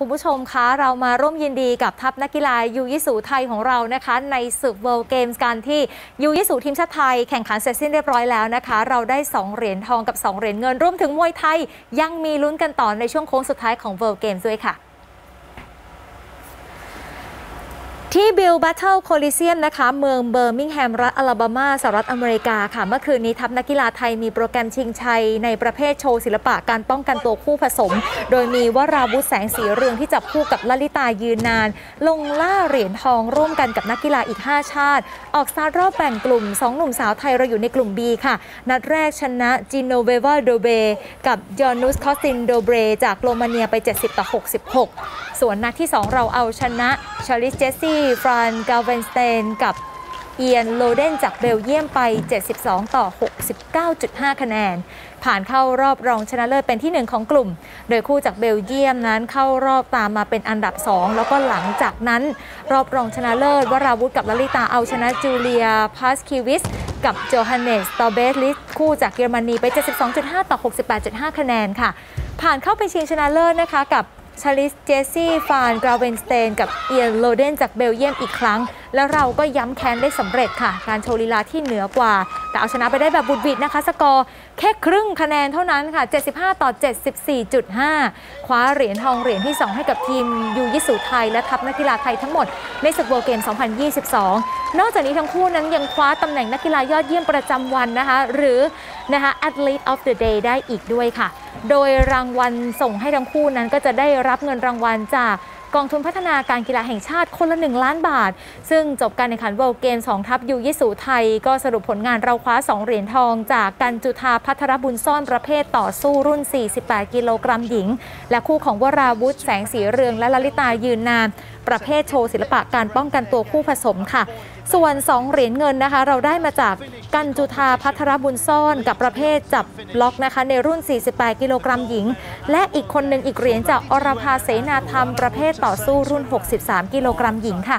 คุณผู้ชมคะเรามาร่วมยินดีกับทัพนักกีฬายูยิสูไทยของเรานะคะในศึก World Games การที่ยูยิสูทีมชาติไทยแข่งขันเสร็จสิ้นเรียบร้อยแล้วนะคะเราได้2เหรียญทองกับ2เหรียญเงินรวมถึงมวยไทยยังมีลุ้นกันต่อในช่วงโค้งสุดท้ายของ World Games ด้วยค่ะที่บิลแบทเทิลโคลิเซียมนะคะเมืองเบอร์มิงแฮมรัฐอลาบามาสหรัฐอเมริกาค่ะเมื่อคืนนี้ทัพนักกีฬาไทยมีโปรแกรมชิงชัยในประเภทโชว์ศิลปะการป้องกันตัวคู่ผสมโดยมีวราวุธแสงสีเรืองที่จับคู่กับลลิตายืนนานลงล่าเหรียญทองร่วมกันกับนักกีฬาอีก5ชาติออกสตาร์ทรอบแบ่งกลุ่ม2หนุ่มสาวไทยเราอยู่ในกลุ่ม B ค่ะนัดแรกชนะจิโนเววาโดเบกับยอนุสคอสตินโดเบจากโรมาเนียไป70-66ส่วนนัดที่2เราเอาชนะชาลิสเจสซี่ฟรานกาเวนสเตนกับเอียนโลเดนจากเบลเยียมไป72-69.5 คะแนนผ่านเข้ารอบรองชนะเลิศเป็นที่1ของกลุ่มโดยคู่จากเบลเยียมนั้นเข้ารอบตามมาเป็นอันดับ2แล้วก็หลังจากนั้นรอบรองชนะเลิศวราวุธกับลลิตาเอาชนะจูเลียพาสคิวิสกับโจฮันเนสตอเบสลิสคู่จากเยอรมนีไป 72.5-68.5 คะแนนค่ะผ่านเข้าไปชิงชนะเลิศนะคะกับชาลิสเจสซี่ฟานกราเวนสเตนกับเอียนโลเดนจากเบลเยียมอีกครั้งแล้วเราก็ย้ำแค้นได้สำเร็จค่ะการโชว์ลีลาที่เหนือกว่าแต่เอาชนะไปได้แบบบุดหวิดนะคะสกอร์แค่ครึ่งคะแนนเท่านั้นค่ะ75-74.5 คว้าเหรียญทองเหรียญที่2ให้กับทีมยูยิสูไทยและทัพนักกีฬาไทยทั้งหมดในศึกเวิลด์เกม2022นอกจากนี้ทั้งคู่นั้นยังคว้าตำแหน่งนักกีฬายอดเยี่ยมประจำวันนะคะหรือนะคะ Athlete of the Day ได้อีกด้วยค่ะโดยรางวัลส่งให้ทั้งคู่นั้นก็จะได้รับเงินรางวัลจากกองทุนพัฒนาการกีฬาแห่งชาติคนละ1 ล้านบาทซึ่งจบการแข่งขัน World Games 2ทัพยูยิสูไทยก็สรุปผลงานเราคว้า2เหรียญทองจากกันจุฑาภัทรบุญซ่อนประเภทต่อสู้รุ่น48กิโลกรัมหญิงและคู่ของวราวุธแสงสีเรืองและลลิตายืนนานประเภทโชว์ศิลปะการป้องกันตัวคู่ผสมค่ะส่วน2เหรียญเงินนะคะเราได้มาจากกันจุฑาภัทรบุญซ่อนกับประเภทจับล็อกนะคะในรุ่น48กิโลกรัมหญิงและอีกคนหนึ่งอีกเหรียญจากอรภาเสนาธรรมประเภทต่อสู้รุ่น63กิโลกรัมหญิงค่ะ